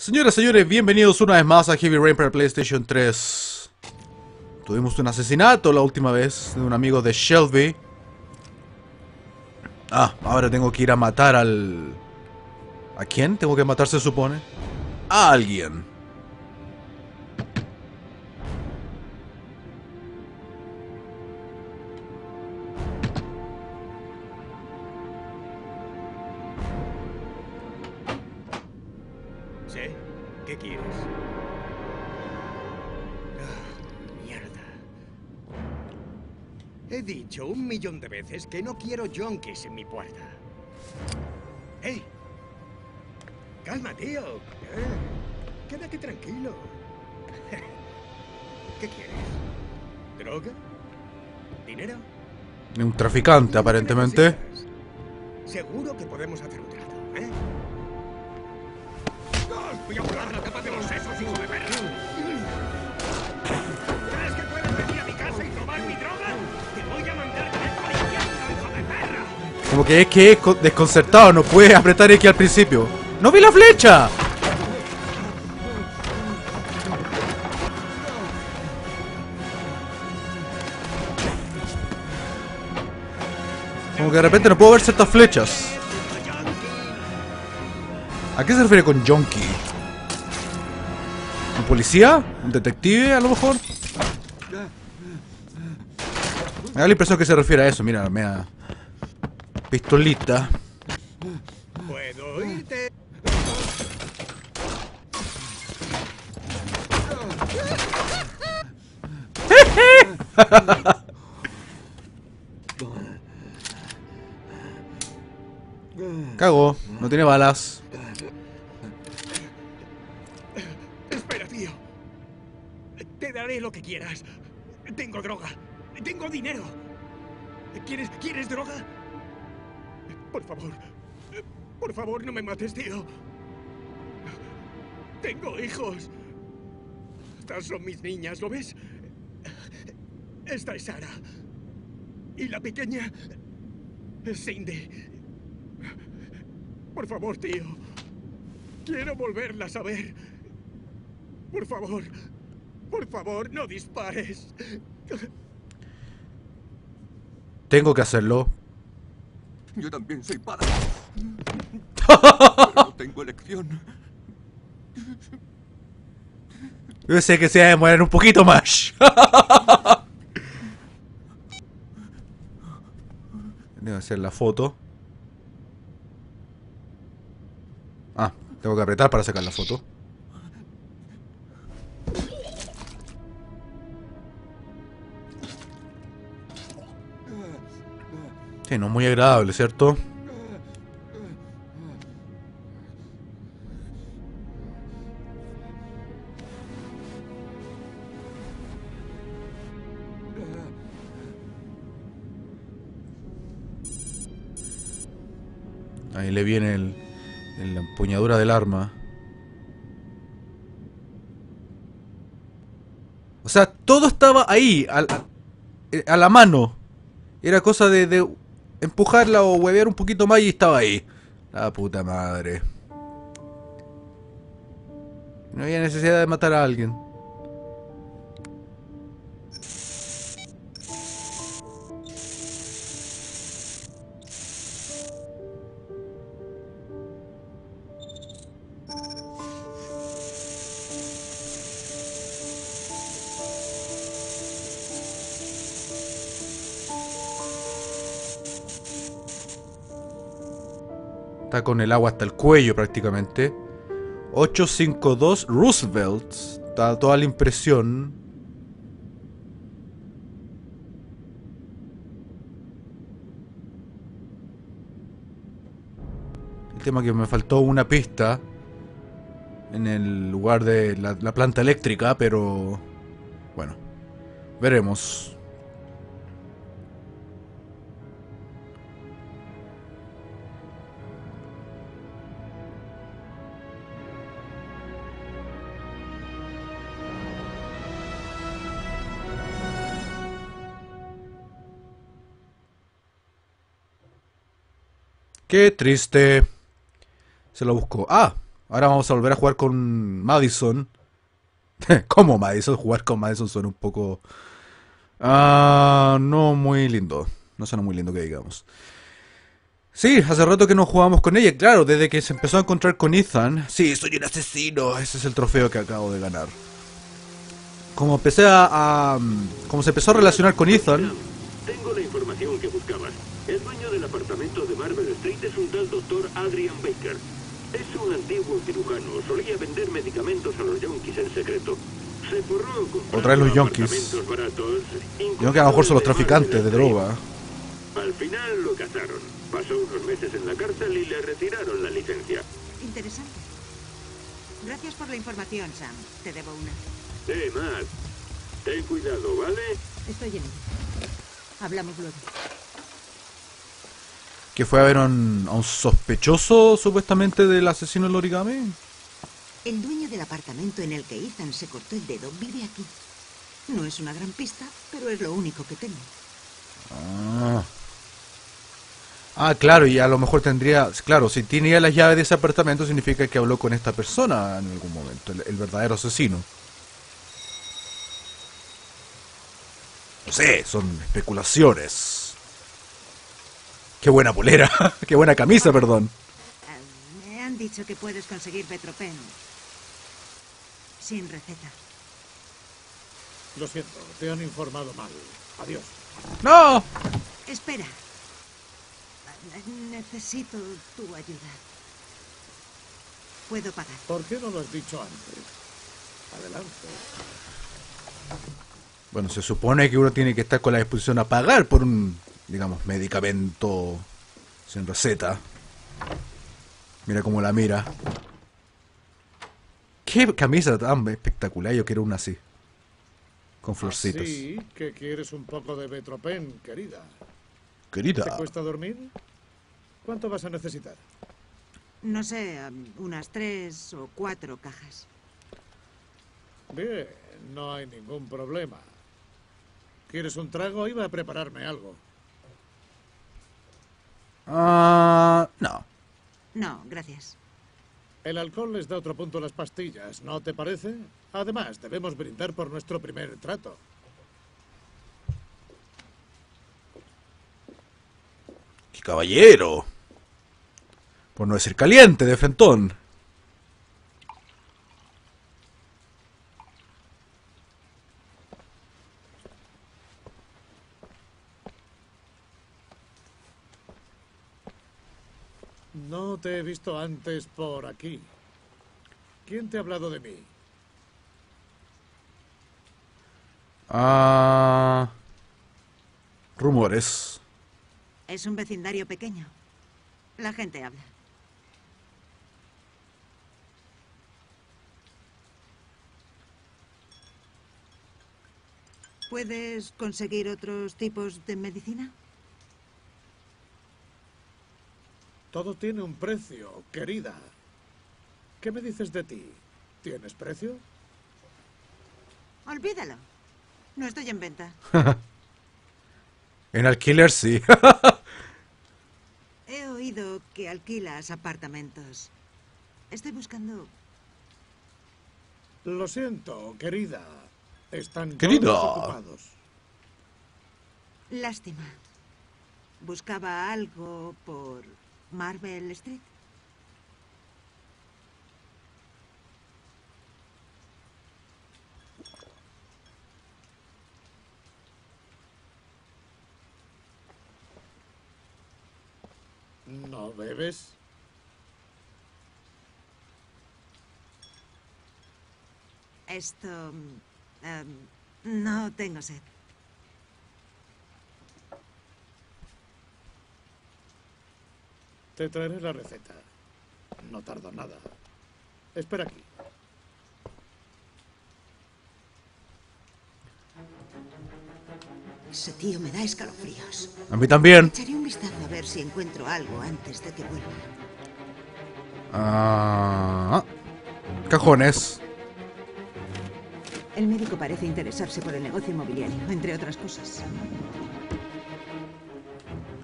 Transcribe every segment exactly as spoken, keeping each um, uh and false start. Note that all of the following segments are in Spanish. Señoras y señores, bienvenidos una vez más a Heavy Rain para PlayStation tres. Tuvimos un asesinato la última vez de un amigo de Shelby. Ah, ahora tengo que ir a matar al... ¿A quién tengo que matar se supone? A alguien. ¿Qué quieres? Oh, mierda. He dicho un millón de veces que no quiero junkies en mi puerta. ¡Ey! ¡Calma, tío! ¿Eh? Quédate tranquilo. ¿Qué quieres? ¿Droga? ¿Dinero? Un traficante, aparentemente. Seguro que podemos hacer un trato, ¿eh? Voy a volar la tapa de los sesos y no me verán. ¿Crees que puedes venir a mi casa y robar mi droga? Te voy a mandar directo al infierno, hijo de perra. Como que es que es desconcertado, no puedes apretar X al principio. ¡No vi la flecha! Como que de repente no puedo ver ciertas flechas. ¿A qué se refiere con junkie? ¿Un policía? ¿Un detective a lo mejor? Me da la impresión que se refiere a eso, mira, mira. Pistolita. ¿Puedo oírte? Cago, no tiene balas. Lo que quieras. Tengo droga. Tengo dinero. ¿Quieres, ¿Quieres droga? Por favor. Por favor, no me mates, tío. Tengo hijos. Estas son mis niñas, ¿lo ves? Esta es Sara. Y la pequeña es Cindy. Por favor, tío. Quiero volverlas a ver. Por favor. Por favor, no dispares. Tengo que hacerlo. Yo también soy padre. Pero no tengo elección. Yo sé que se va a demorar un poquito más. Debo hacer la foto. Ah, tengo que apretar para sacar la foto. Sí, no muy agradable, ¿cierto? Ahí le viene el, el, la empuñadura del arma. O sea, todo estaba ahí, al, a la mano. Era cosa de... de empujarla o huevear un poquito más y estaba ahí. La puta madre. No había necesidad de matar a alguien. Está con el agua hasta el cuello prácticamente. ocho cinco dos Roosevelt. Está toda la impresión. El tema que me faltó una pista en el lugar de la, la planta eléctrica, pero... bueno, veremos. Qué triste. Se lo buscó. Ah, Ahora vamos a volver a jugar con Madison. ¿Cómo Madison? Jugar con Madison suena un poco... Uh, no muy lindo. No suena muy lindo que digamos. Sí, hace rato que no jugábamos con ella, claro, desde que se empezó a encontrar con Ethan. Sí, soy un asesino, ese es el trofeo que acabo de ganar. Como empecé a... a como se empezó a relacionar con Ethan... Tengo la información que buscabas. El dueño del apartamento de Marple Street es un tal doctor Adrian Baker. Es un antiguo cirujano, solía vender medicamentos a los yonkis en secreto. Se forró con... Otra vez los yonkis. Yo que a lo mejor son los traficantes de droga. Al final lo cazaron. Pasó unos meses en la cárcel y le retiraron la licencia. Interesante. Gracias por la información, Sam. Te debo una. Eh, Matt. Ten cuidado, ¿vale? Estoy en... Hablamos luego. ¿Que fue a ver a un, a un sospechoso, supuestamente, del asesino del origami? El dueño del apartamento en el que Ethan se cortó el dedo vive aquí. No es una gran pista, pero es lo único que tengo. Ah... Ah, claro, y a lo mejor tendría... Claro, si tenía las llaves de ese apartamento, significa que habló con esta persona en algún momento, el, el verdadero asesino. No sé, son especulaciones. ¡Qué buena polera! ¡Qué buena camisa, perdón! Uh, me han dicho que puedes conseguir Petropen. Sin receta. Lo siento, te han informado mal. Adiós. ¡No! Espera. Necesito tu ayuda. Puedo pagar. ¿Por qué no lo has dicho antes? Adelante. Bueno, se supone que uno tiene que estar con la disposición a pagar por un, digamos, medicamento sin receta. Mira cómo la mira. Qué camisa tan espectacular, yo quiero una así. Con florcitas. Sí, que quieres un poco de Betropen, querida. Querida. ¿Te cuesta dormir? ¿Cuánto vas a necesitar? No sé, unas tres o cuatro cajas. Bien, no hay ningún problema. ¿Quieres un trago? Iba a prepararme algo. Ah, uh, no. No, gracias. El alcohol les da otro punto a las pastillas, ¿no te parece? Además, debemos brindar por nuestro primer trato. ¡Qué caballero! Por no decir caliente, de frentón. No te he visto antes por aquí. ¿Quién te ha hablado de mí? Ah... Rumores. Es un vecindario pequeño. La gente habla. ¿Puedes conseguir otros tipos de medicina? Todo tiene un precio, querida. ¿Qué me dices de ti? ¿Tienes precio? Olvídalo. No estoy en venta. En alquiler sí. He oído que alquilas apartamentos. Estoy buscando... Lo siento, querida. Están Querido. todos ocupados. Lástima. Buscaba algo por Marple Street. ¿No bebes? Esto... Um, no tengo sed. Te traeré la receta. No tardo nada. Espera aquí. Ese tío me da escalofríos. A mí también. Echaré un vistazo a ver si encuentro algo antes de que vuelva. Ah, cajones. El médico parece interesarse por el negocio inmobiliario, entre otras cosas.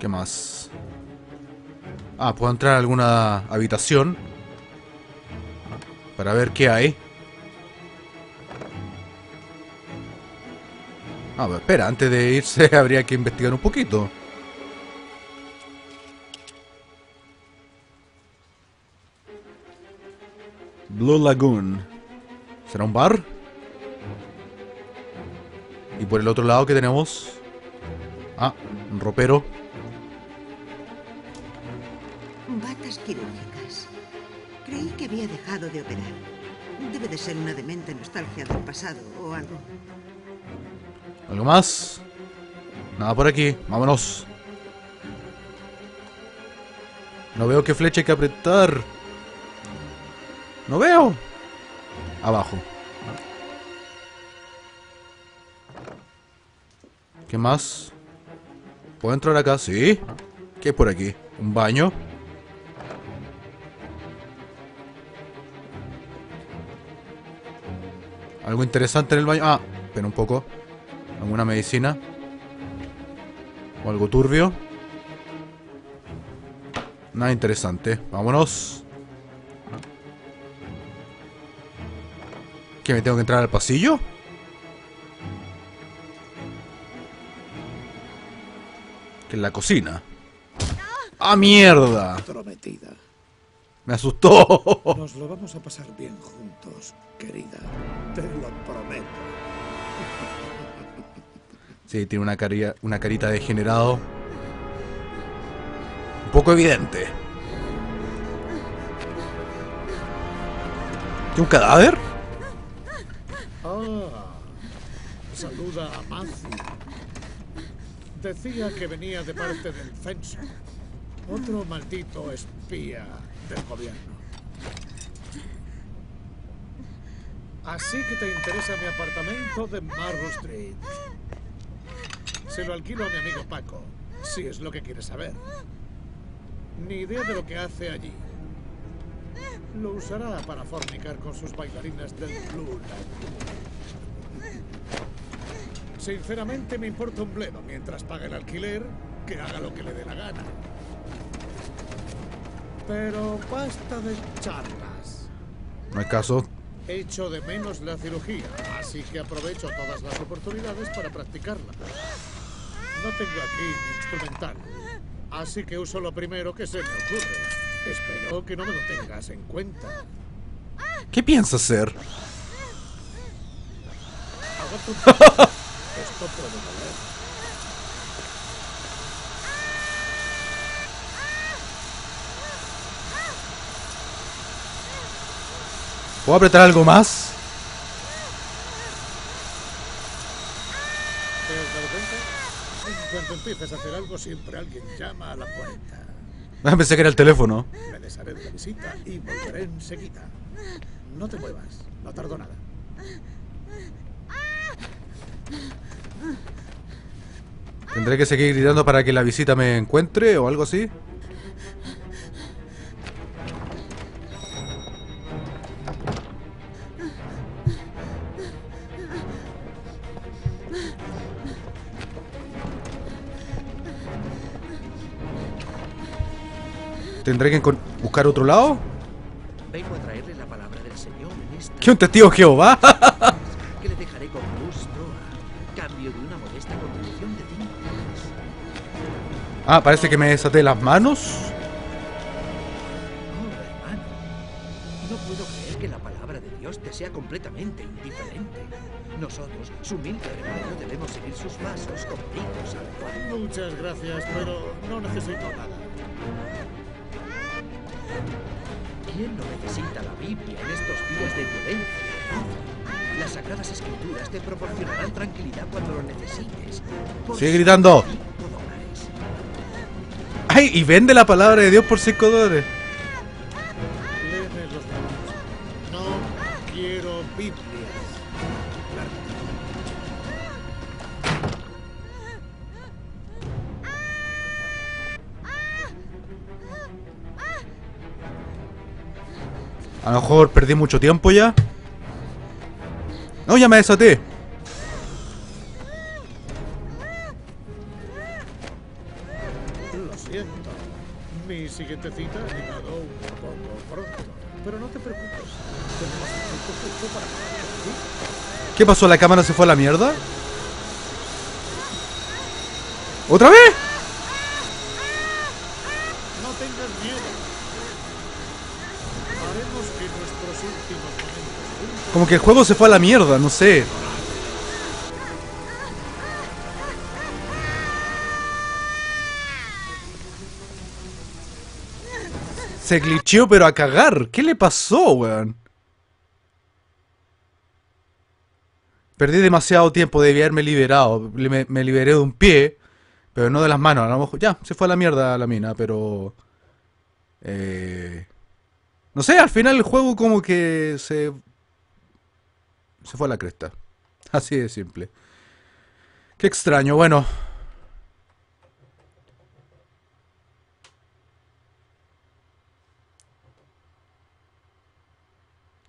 ¿Qué más? Ah, puedo entrar a alguna habitación. para ver qué hay. Ah, pero espera, antes de irse habría que investigar un poquito. Blue Lagoon. ¿Será un bar? Y por el otro lado que tenemos... Ah, un ropero. Batas quirúrgicas. Creí que había dejado de operar. Debe de ser una demente nostalgia del pasado o algo. ¿Algo más? Nada por aquí. Vámonos. No veo qué flecha hay que apretar. No veo. Abajo. ¿Qué más? ¿Puedo entrar acá? Sí. ¿Qué hay por aquí? ¿Un baño? ¿Algo interesante en el baño? Ah, espera un poco. ¿Alguna medicina? ¿O algo turbio? Nada interesante. Vámonos. ¿Que me tengo que entrar al pasillo? Que en la cocina. ¡Ah, mierda! Prometida. Me asustó. Nos lo vamos a pasar bien juntos, querida. Te lo prometo. Sí, tiene una carita, una carita degenerado. Un poco evidente. ¿Tiene un cadáver? Ah, saluda a Matthew. Decía que venía de parte del Fencer, otro maldito espía del gobierno. Así que te interesa mi apartamento de Marro Street. Se lo alquilo a mi amigo Paco, si es lo que quieres saber. Ni idea de lo que hace allí. Lo usará para fornicar con sus bailarinas del Blue Lagoon. Sinceramente me importa un bledo. Mientras pague el alquiler, que haga lo que le dé la gana. Pero basta de charlas. No hay caso. Echo de menos la cirugía, así que aprovecho todas las oportunidades para practicarla. No tengo aquí mi instrumental, así que uso lo primero que se me ocurre. Espero que no me lo tengas en cuenta. ¿Qué piensas hacer? Esto puede valer. ¿Puedo apretar algo más? ¿Te has dado cuenta? En cuanto empiezas a hacer algo, siempre alguien llama a la puerta. Ah, pensé que era el teléfono. Me desharé de la visita y volveré enseguida. No te muevas, no tardo nada. ¿Tendré que seguir gritando para que la visita me encuentre o algo así? ¿Tendré que buscar otro lado? Vengo a traerle la palabra del Señor en esta... ¿Qué, un testigo Jehová? Que le dejaré con gusto a cambio de una modesta contribución de tintas. Ah, parece que me desaté las manos. Oh, hermano. No puedo creer que la palabra de Dios te sea completamente indiferente. Nosotros, su humilde hermano, debemos seguir sus pasos convictos al cual. Muchas gracias, pero no necesito nada. ¿Quién no necesita la Biblia en estos días de violencia? Las sagradas escrituras te proporcionarán tranquilidad cuando lo necesites. Sigue gritando. Ay, y vende la palabra de Dios por cinco dólares. No quiero Biblias. A lo mejor perdí mucho tiempo ya. No, ya me desaté. Lo siento. Mi siguiente cita ha llegado un poco pronto. Pero no te preocupes. ¿Qué pasó? ¿La cámara se fue a la mierda? ¿Otra vez? No tengas miedo. Haremos que nuestros últimos momentos... Como que el juego se fue a la mierda, no sé. Se glitcheó pero a cagar. ¿Qué le pasó, weón? Perdí demasiado tiempo, debí haberme liberado. Me, me liberé de un pie, pero no de las manos. A lo mejor ya, se fue a la mierda la mina, pero... Eh, no sé, al final el juego como que se... Se fue a la cresta. Así de simple. Qué extraño, bueno...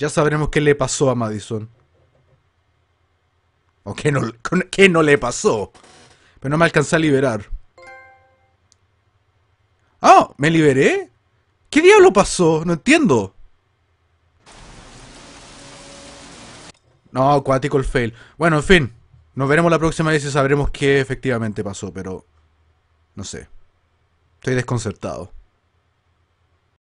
Ya sabremos qué le pasó a Madison. O qué no, qué no le pasó. Pero no me alcancé a liberar. ¡Ah! ¿Me liberé? ¿Qué diablo pasó? No entiendo. No, acuático el fail. Bueno, en fin. Nos veremos la próxima vez y sabremos qué efectivamente pasó, pero... No sé. Estoy desconcertado.